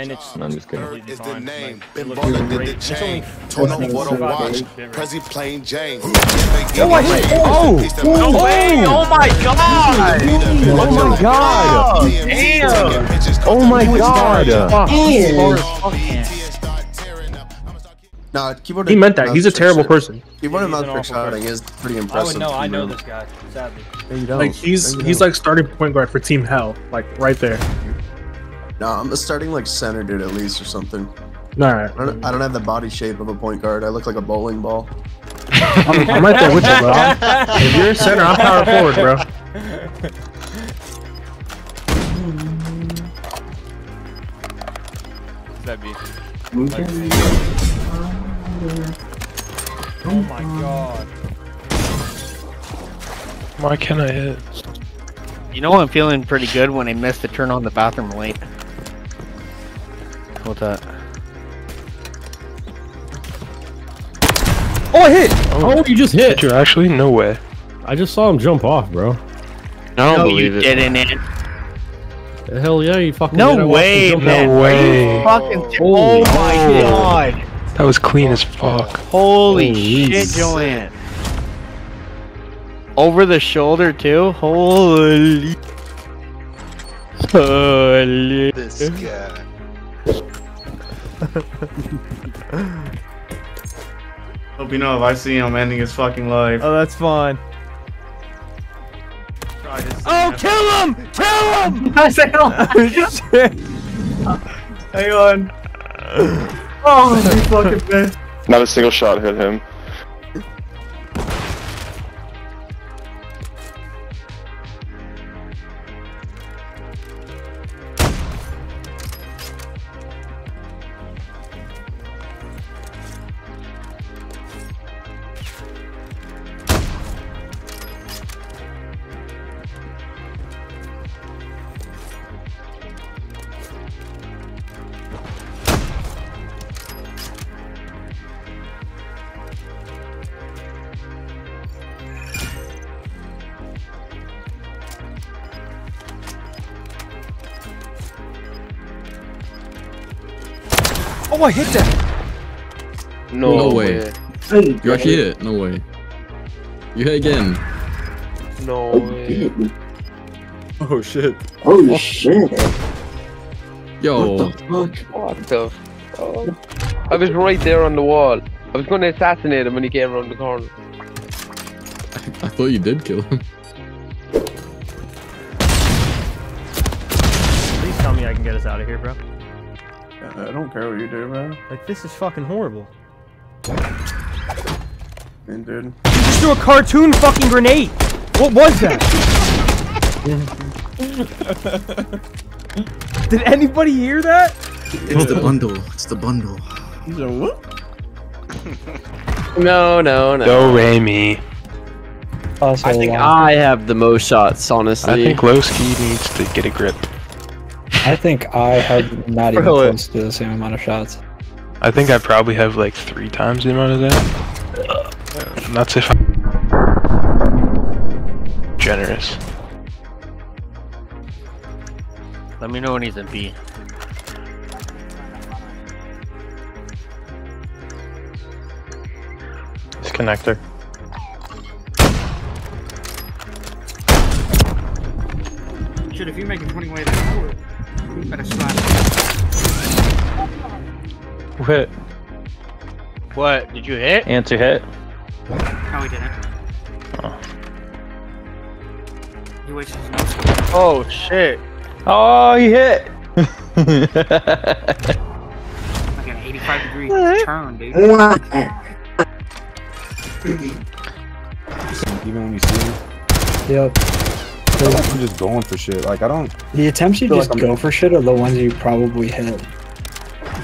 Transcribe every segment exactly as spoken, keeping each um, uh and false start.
and it's no, I'm just kidding. Earth is the name. Like, been balling did the chain. Torn over what a watch. Prezi plain Jane. Oh, I hit. Oh, oh, oh my god. Oh my god. Damn. Oh my god. Nah, keyboard. He meant that. He's a terrible person. Keyboard and mouse shooting is pretty impressive. No, I know this guy. Sadly. Like he's he's like starting point guard for Team Hell. Like right there. Nah, I'm a starting like center dude at least or something. Alright. I don't, I don't have the body shape of a point guard. I look like a bowling ball. I'm, I'm right there with you, bro. If you're a center, I'm power forward, bro. What's that be? Oh my god. Why can't I hit? You know I'm feeling pretty good when I missed the turn on the bathroom late. What's that? Oh, I hit! Oh, oh you just hit! Did you actually? No way. I just saw him jump off, bro. No, no you it. didn't hit. Hell yeah, you fucking No way, man. No way. Fucking oh, oh my god. god. That was clean oh, as fuck. Holy, Holy shit, Joanne. Over the shoulder, too? Holy. Holy. This guy. Hope you know if I see him ending his fucking life. Oh, that's fine. Oh, kill him! Kill him! I said, hang on. Oh, you fucking bitch. Not a single shot hit him. Oh, I hit that! No, no way. way. You actually hit it? No way. You hit again. No way. Oh shit. Oh shit. Yo. What the fuck? What the fuck? I was right there on the wall. I was going to assassinate him when he came around the corner. I, I thought you did kill him. Please tell me I can get us out of here, bro. I don't care what you do, man. Like, this is fucking horrible. Man, dude. You just threw a cartoon fucking grenade! What was that? Did anybody hear that? It's the bundle. It's the bundle. He's a whoop. No, no, no. Go Ray me. I think I have the most shots, honestly. I think Lowski needs to get a grip. I think I have not even really? close to the same amount of shots. I think I probably have like three times the amount of that. And that's if I'm generous. Let me know when he's in B. Disconnector. Shit, if you make a twenty way that's forward. Better slap. What? What? Did you hit? Antzsr hit. No, he didn't. Oh. He wasted his nose. Oh shit! Oh, he hit. Like an eighty-five degree turn, dude. Even when you see him. Yep. I feel like I'm just going for shit. Like I don't. The attempts you just like go for shit are the ones you probably hit.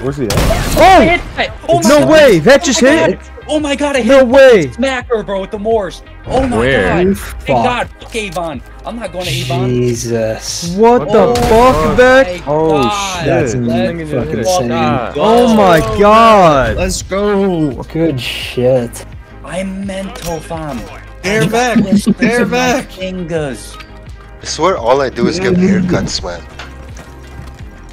Where's he at? Oh! Oh my no god. way! That oh just hit! God. Oh my god! I hit! No way! Smacker, bro, with the Moors. Oh my Where? god! Fuck. Thank God! Fuck Avon. I'm not going to Avon. Jesus! What oh the fuck, Beck? Oh shit! That's Let's fucking insane! Go. Oh my god! Let's go! Good shit. I'm mental, fam. They're back. They're back. Fingers. I swear all I do is give haircuts, man.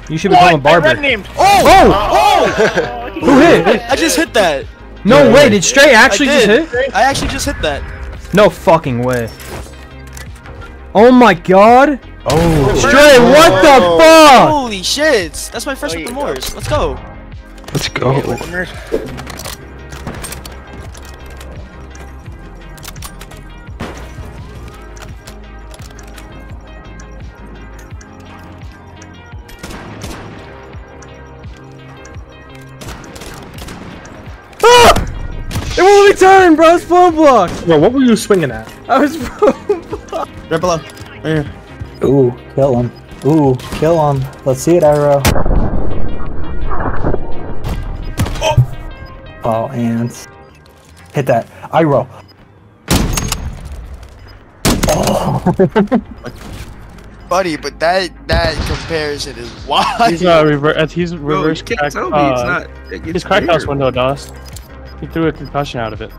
You should become what? a barber. I red-named. Oh! Oh! oh! oh Who hit? I, I just hit that. No yeah, way! Did Stray actually just hit? I actually just hit that. No fucking way. Oh my god! Oh! Stray, oh. what the fuck? Holy shit! That's my first oh, with the Moors. Let's go. Let's go. It won't let me turn, bro. It's phone block. Bro, what were you swinging at? I was phone block. Right below. Right here. Ooh, kill him. Ooh, kill him. Let's see it, Iro. Oh, oh, ants. Hit that, Iro. Oh, buddy, but that that comparison is wild. He's not reverse. He's reverse. Bro, you can't tell me it's not. It's his crack house window, Doss. He threw a concussion out of it.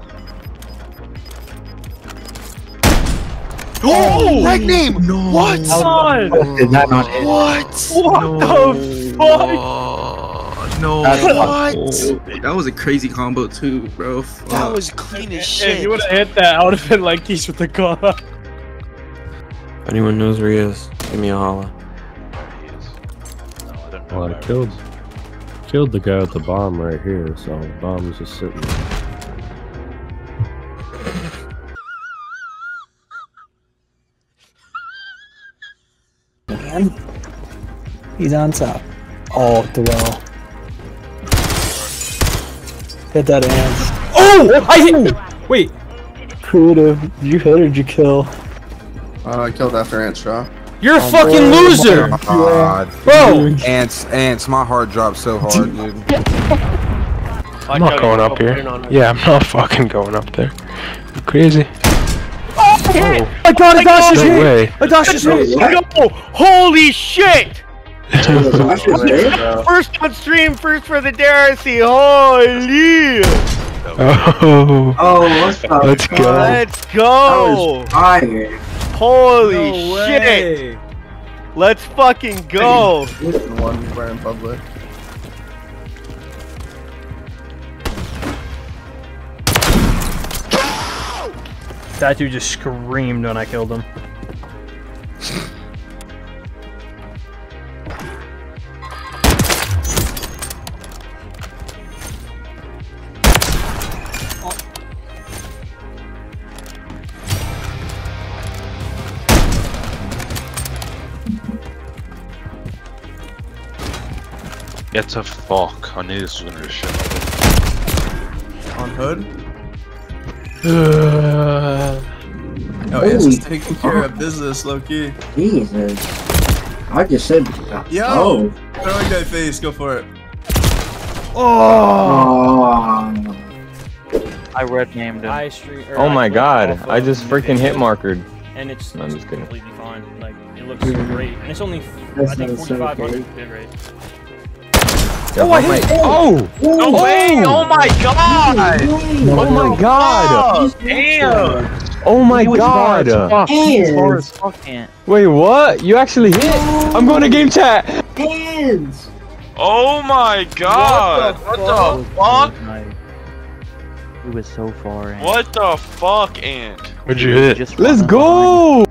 Oh! That name! No. What? Son? Did that not hit? What? What no. the fuck? No. What? That was a crazy combo too, bro. Fuck. That was clean as shit. If you would have hit that, I would have been like Keys with the car. If anyone knows where he is, give me a holla. He is. No, I don't know. Well, I killed. Killed the guy at the bomb right here, so the bomb is just sitting there. He's on top. Oh, Darrell. Hit that ass. Oh! I hit! Wait. Creative. You hit or did you kill? Uh, I killed after Ants, bro. You're a oh, fucking bro. loser! God. Bro! Ants, Ants, my heart dropped so hard, dude. I'm not going up here. Yeah, I'm not fucking going up there. You're crazy. Oh. I got a dash is hit! A dash is hit! No! Holy shit! First on stream, first for the D R C. Holy! Oh! Oh, let's go! Let's go! Let's go. Holy no shit! Let's fucking go! One we're in public. That dude just screamed when I killed him. Get the fuck. I knew this was gonna be shit. On hood? Uh, oh, it's just taking care of business, low-key. Jesus. I just said... Yo! Oh. Throwing that face, go for it. Oh! oh. I red-named him. I street, oh I my god, I just freaking hit-markered. And it's, no, I'm just kidding. Completely fine. Like, it looks great. And it's only, That's I think, forty-five hundred bit rate. Oh, I hit oh! No way! Oh my god! Oh my god! Damn! Oh my god! Wait, what? You actually hit? I'm going to game chat! Hands! Oh my god! What the fuck? It was so far. What the fuck, Ant? What'd you hit? Let's go!